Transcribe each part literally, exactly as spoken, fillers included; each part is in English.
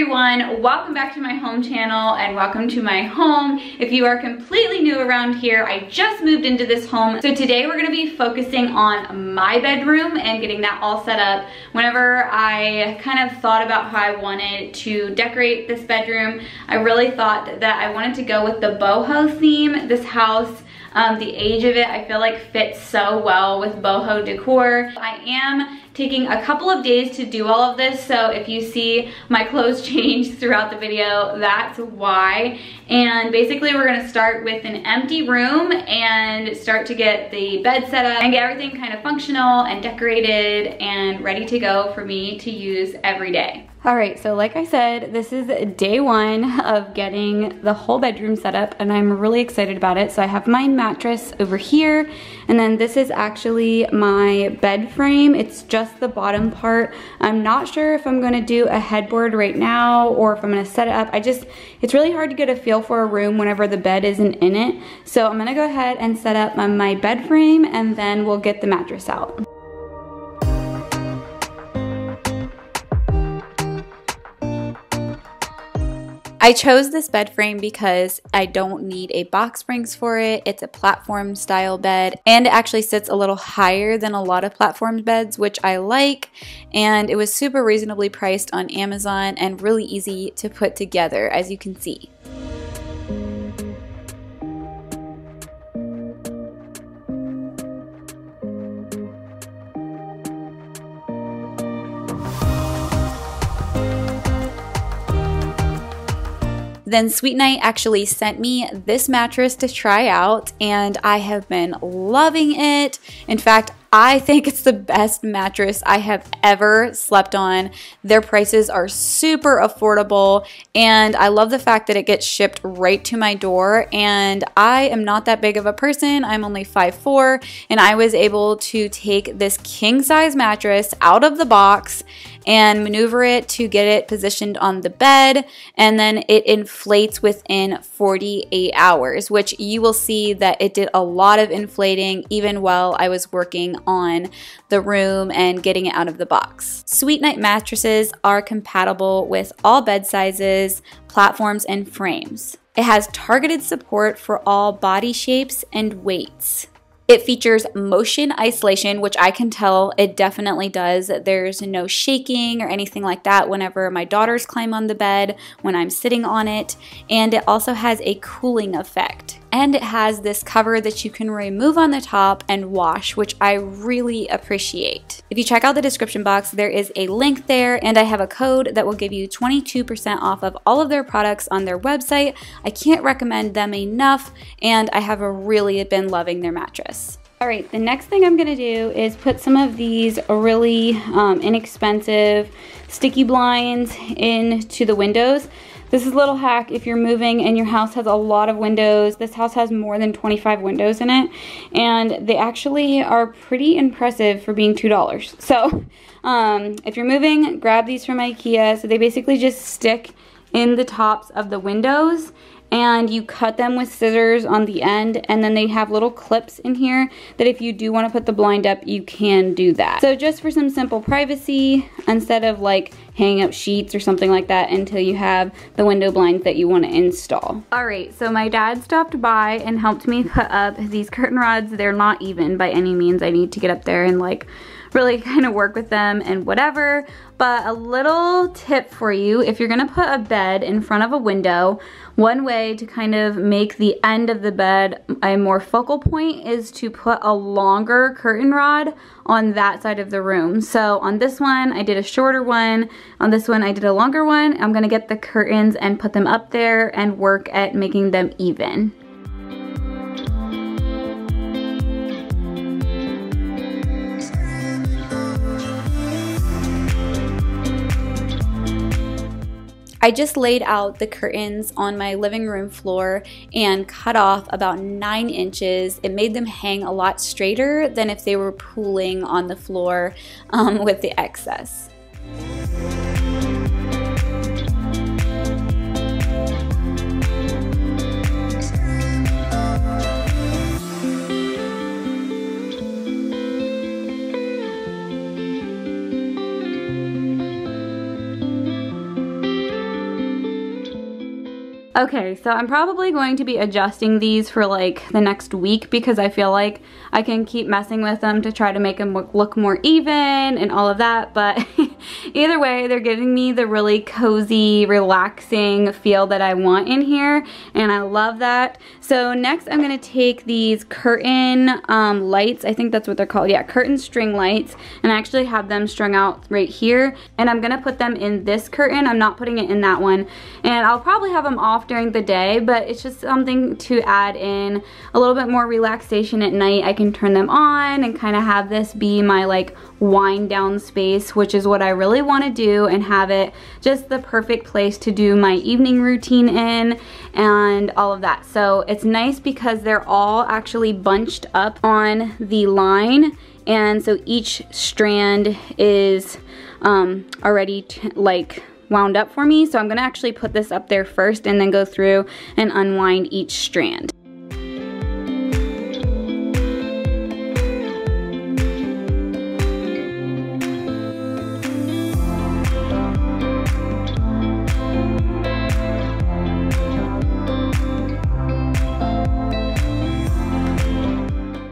everyone, welcome back to my home channel and welcome to my home. If you are completely new around here, I just moved into this home. So today we're gonna be focusing on my bedroom and getting that all set up. Whenever I kind of thought about how I wanted to decorate this bedroom, I really thought that I wanted to go with the boho theme. This house, um, the age of it, I feel like fits so well with boho decor. I am taking a couple of days to do all of this, so if you see my clothes change throughout the video, that's why. And basically we're gonna start with an empty room and start to get the bed set up and get everything kind of functional and decorated and ready to go for me to use every day. All right, so like I said, this is day one of getting the whole bedroom set up and I'm really excited about it. So I have my mattress over here and then this is actually my bed frame. It's just the bottom part. I'm not sure if I'm gonna do a headboard right now or if I'm gonna set it up. I just, it's really hard to get a feel for a room whenever the bed isn't in it. So I'm gonna go ahead and set up my bed frame and then we'll get the mattress out. I chose this bed frame because I don't need a box springs for it. It's a platform style bed and it actually sits a little higher than a lot of platform beds, which I like, and it was super reasonably priced on Amazon and really easy to put together, as you can see. Then Sweet Night actually sent me this mattress to try out and I have been loving it. In fact, I think it's the best mattress I have ever slept on. Their prices are super affordable and I love the fact that it gets shipped right to my door, and I am not that big of a person. I'm only five foot four and I was able to take this king size mattress out of the box and maneuver it to get it positioned on the bed, and then it inflates within forty-eight hours, which you will see that it did a lot of inflating even while I was working on the room and getting it out of the box. Sweet Night mattresses are compatible with all bed sizes, platforms, and frames. It has targeted support for all body shapes and weights. It features motion isolation, which I can tell it definitely does. There's no shaking or anything like that whenever my daughters climb on the bed, when I'm sitting on it. And it also has a cooling effect. And it has this cover that you can remove on the top and wash, which I really appreciate. If you check out the description box, there is a link there, and I have a code that will give you twenty-two percent off of all of their products on their website. I can't recommend them enough, and I have really been loving their mattress. All right, the next thing I'm gonna do is put some of these really um, inexpensive sticky blinds into the windows. This is a little hack if you're moving and your house has a lot of windows. This house has more than twenty-five windows in it, and they actually are pretty impressive for being two dollars. So um, if you're moving, grab these from IKEA. So they basically just stick in the tops of the windows and you cut them with scissors on the end, and then they have little clips in here that if you do want to put the blind up, you can do that. So just for some simple privacy, instead of like hanging up sheets or something like that until you have the window blinds that you want to install. All right, so my dad stopped by and helped me put up these curtain rods. They're not even by any means. I need to get up there and like really kind of work with them and whatever. But a little tip for you, if you're gonna put a bed in front of a window, one way to kind of make the end of the bed a more focal point is to put a longer curtain rod on that side of the room. So on this one, I did a shorter one. On this one, I did a longer one. I'm gonna get the curtains and put them up there and work at making them even. I just laid out the curtains on my living room floor and cut off about nine inches. It made them hang a lot straighter than if they were pooling on the floor um, with the excess. Okay, so I'm probably going to be adjusting these for like the next week because I feel like I can keep messing with them to try to make them look more even and all of that, but either way, they're giving me the really cozy, relaxing feel that I want in here, and I love that. So next I'm going to take these curtain um, lights, I think that's what they're called, yeah, curtain string lights, and I actually have them strung out right here, and I'm going to put them in this curtain. I'm not putting it in that one, and I'll probably have them off during the day, but it's just something to add in a little bit more relaxation at night. I can turn them on and kind of have this be my like wind down space, which is what I really want to do, and have it just the perfect place to do my evening routine in and all of that. So it's nice because they're all actually bunched up on the line, and so each strand is um, already t like wound up for me. So I'm gonna actually put this up there first and then go through and unwind each strand.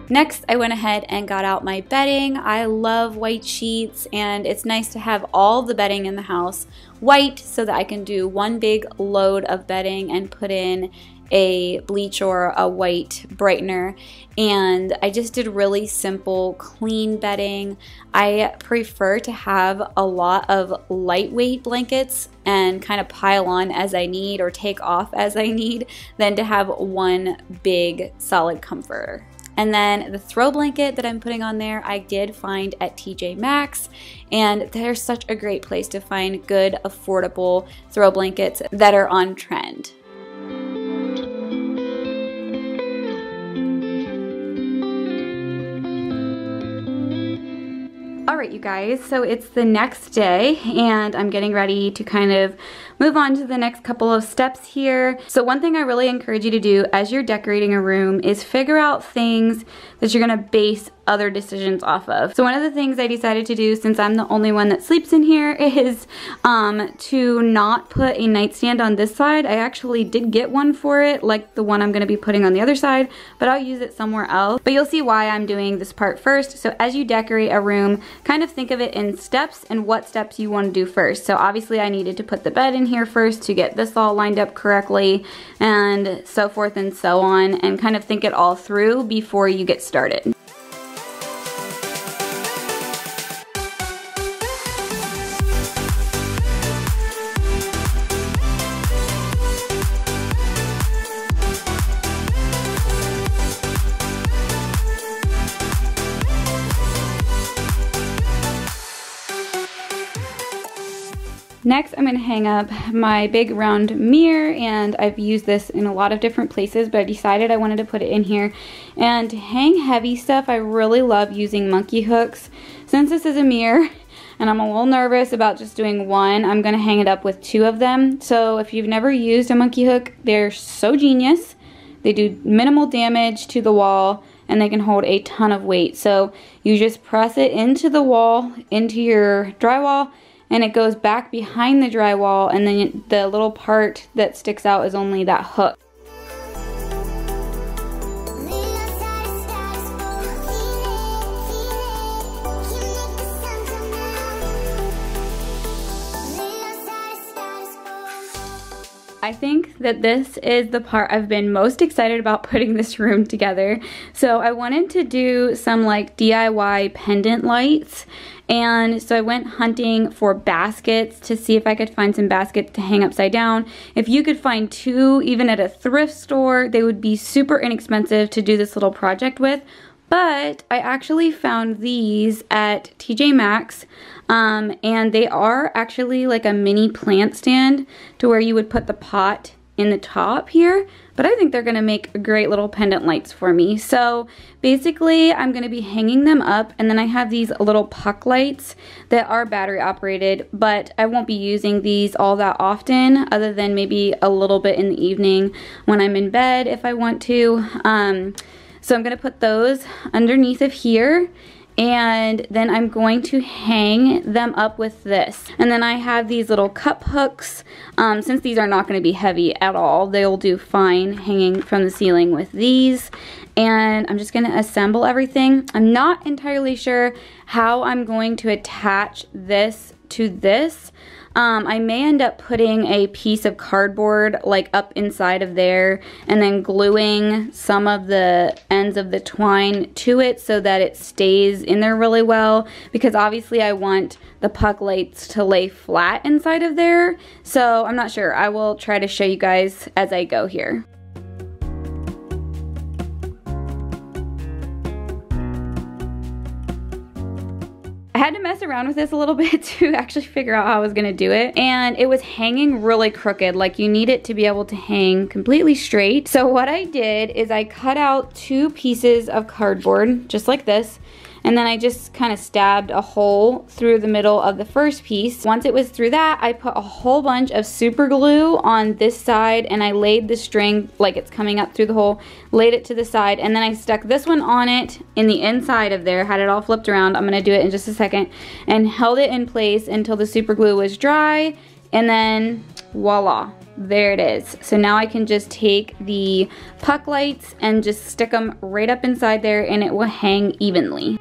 Next, I went ahead and got out my bedding. I love white sheets, and it's nice to have all the bedding in the house white so that I can do one big load of bedding and put in a bleach or a white brightener. And I just did really simple, clean bedding. I prefer to have a lot of lightweight blankets and kind of pile on as I need or take off as I need than to have one big solid comforter. And then the throw blanket that I'm putting on there, I did find at T J Maxx, and they're such a great place to find good, affordable throw blankets that are on trend. All right, you guys, so it's the next day, and I'm getting ready to kind of move on to the next couple of steps here. So one thing I really encourage you to do as you're decorating a room is figure out things that you're gonna base other decisions off of. So one of the things I decided to do, since I'm the only one that sleeps in here, is um, to not put a nightstand on this side. I actually did get one for it, like the one I'm gonna be putting on the other side, but I'll use it somewhere else. But you'll see why I'm doing this part first. So as you decorate a room, kind of think of it in steps and what steps you wanna do first. So obviously I needed to put the bed in here first to get this all lined up correctly, and so forth and so on, and kind of think it all through before you get started. Next, I'm gonna hang up my big round mirror, and I've used this in a lot of different places, but I decided I wanted to put it in here. And to hang heavy stuff, I really love using monkey hooks. Since this is a mirror, and I'm a little nervous about just doing one, I'm gonna hang it up with two of them. So if you've never used a monkey hook, they're so genius. They do minimal damage to the wall, and they can hold a ton of weight. So you just press it into the wall, into your drywall, and it goes back behind the drywall, and then the little part that sticks out is only that hook. I think that this is the part I've been most excited about putting this room together. So I wanted to do some like D I Y pendant lights, and so I went hunting for baskets to see if I could find some baskets to hang upside down. If you could find two, even at a thrift store, they would be super inexpensive to do this little project with. But I actually found these at T J Maxx, um, and they are actually like a mini plant stand to where you would put the pot in the top here, but I think they're gonna make great little pendant lights for me. So basically I'm gonna be hanging them up, and then I have these little puck lights that are battery operated, but I won't be using these all that often other than maybe a little bit in the evening when I'm in bed if I want to. Um, So I'm gonna put those underneath of here, and then I'm going to hang them up with this. And then I have these little cup hooks. Um, since these are not going to be heavy at all, they'll do fine hanging from the ceiling with these. And I'm just going to assemble everything. I'm not entirely sure how I'm going to attach this to this. Um, I may end up putting a piece of cardboard like up inside of there and then gluing some of the ends of the twine to it so that it stays in there really well, because obviously I want the puck lights to lay flat inside of there. So I'm not sure. I will try to show you guys as I go here. I had to mess around with this a little bit to actually figure out how I was gonna do it. And it was hanging really crooked. Like, you need it to be able to hang completely straight. So what I did is I cut out two pieces of cardboard, just like this. And then I just kind of stabbed a hole through the middle of the first piece. Once it was through that, I put a whole bunch of super glue on this side and I laid the string like it's coming up through the hole, laid it to the side, and then I stuck this one on it in the inside of there, had it all flipped around. I'm gonna do it in just a second. Second, and held it in place until the super glue was dry, and then voila, there it is. So now I can just take the puck lights and just stick them right up inside there and it will hang evenly.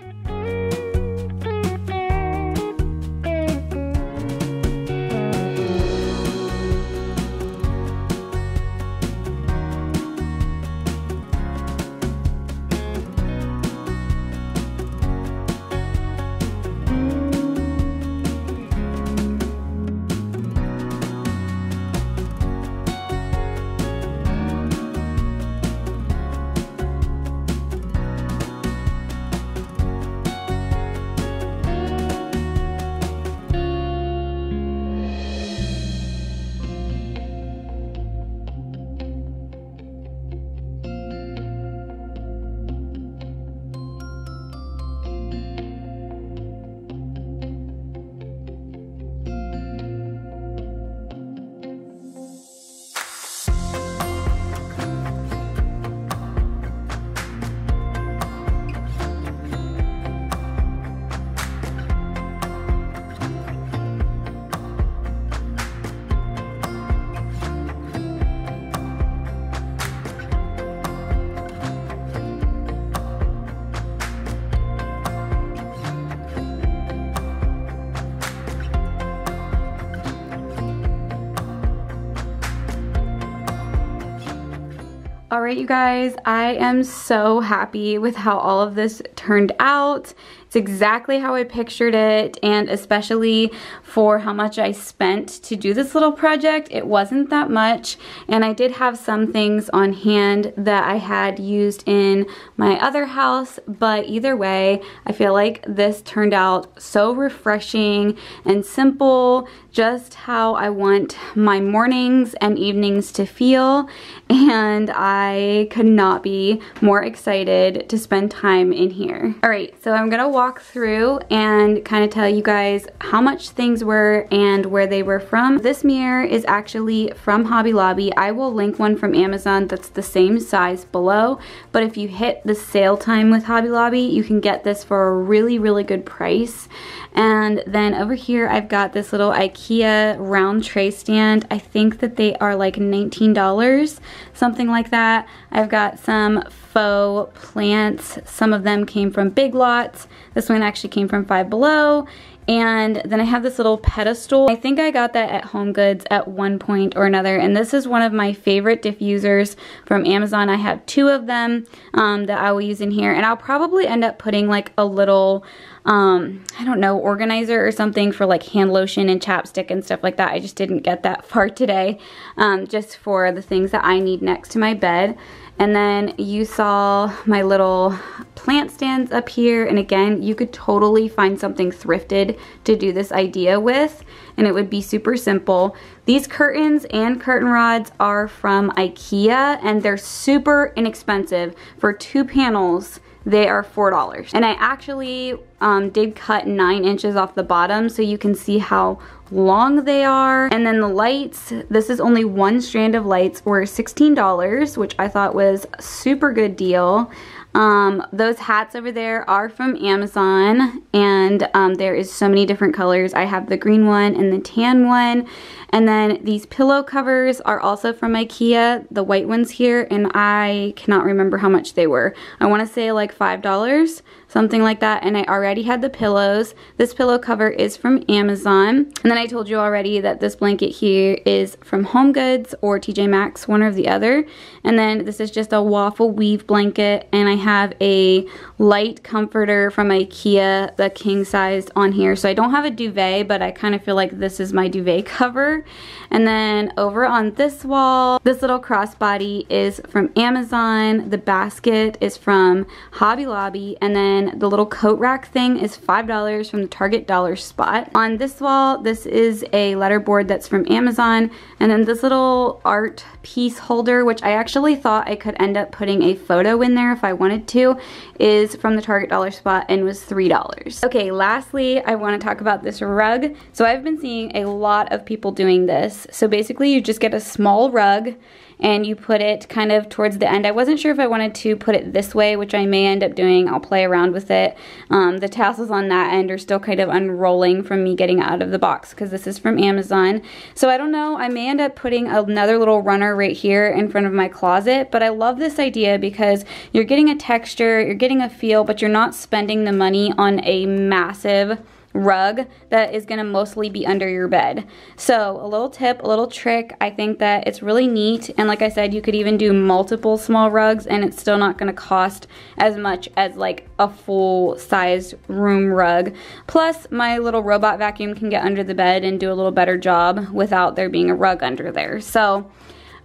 Alright you guys, I am so happy with how all of this turned out. It's exactly how I pictured it, and especially for how much I spent to do this little project, it wasn't that much. And I did have some things on hand that I had used in my other house, but either way, I feel like this turned out so refreshing and simple, just how I want my mornings and evenings to feel, and I could not be more excited to spend time in here. Alright, so I'm gonna walk Walk through and kind of tell you guys how much things were and where they were from. This mirror is actually from Hobby Lobby. I will link one from Amazon that's the same size below, but if you hit the sale time with Hobby Lobby, you can get this for a really, really good price. And then over here, I've got this little IKEA round tray stand. I think that they are like nineteen dollars, something like that. I've got some faux plants. Some of them came from Big Lots. This one actually came from Five Below. And then I have this little pedestal. I think I got that at Home Goods at one point or another. And this is one of my favorite diffusers from Amazon. I have two of them um, that I will use in here. And I'll probably end up putting like a little, um, I don't know, organizer or something for like hand lotion and chapstick and stuff like that. I just didn't get that far today, um, just for the things that I need next to my bed. And then you saw my little plant stands up here, and again, you could totally find something thrifted to do this idea with, and it would be super simple. These curtains and curtain rods are from IKEA, and they're super inexpensive. For two panels, they are four dollars. And I actually um, did cut nine inches off the bottom, so you can see how long they are. And then the lights, this is only one strand of lights, were sixteen dollars, which I thought was a super good deal. Um, those hats over there are from Amazon, and um, there is so many different colors. I have the green one and the tan one, and then these pillow covers are also from IKEA, the white ones here, and I cannot remember how much they were. I want to say like five dollars, something like that, and I already had the pillows. This pillow cover is from Amazon, and then I told you already that this blanket here is from Home Goods or T J Maxx, one or the other, and then this is just a waffle weave blanket, and I have a light comforter from IKEA, the king size on here. So I don't have a duvet, but I kind of feel like this is my duvet cover. And then over on this wall, this little crossbody is from Amazon, the basket is from Hobby Lobby, and then the little coat rack thing is five dollars from the Target Dollar Spot. On this wall, this is a letter board that's from Amazon, and then this little art piece holder, which I actually thought I could end up putting a photo in there if I wanted to, is from the Target Dollar Spot and was three dollars. Okay, lastly, I want to talk about this rug. So I've been seeing a lot of people doing this. So basically you just get a small rug and you put it kind of towards the end. I wasn't sure if I wanted to put it this way, which I may end up doing. I'll play around with it. Um, the tassels on that end are still kind of unrolling from me getting out of the box because this is from Amazon. So I don't know, I may end up putting another little runner right here in front of my closet, but I love this idea because you're getting a texture, you're getting a feel, but you're not spending the money on a massive rug that is going to mostly be under your bed. So a little tip, a little trick, I think that it's really neat, and like I said, you could even do multiple small rugs and it's still not going to cost as much as like a full size room rug. Plus my little robot vacuum can get under the bed and do a little better job without there being a rug under there. So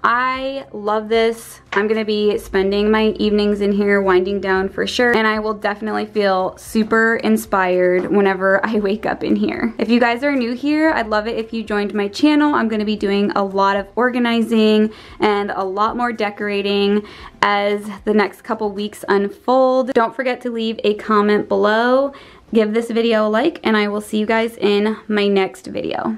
I love this. I'm gonna be spending my evenings in here winding down for sure, and I will definitely feel super inspired whenever I wake up in here. If you guys are new here, I'd love it if you joined my channel. I'm gonna be doing a lot of organizing and a lot more decorating as the next couple weeks unfold. Don't forget to leave a comment below, give this video a like, and I will see you guys in my next video.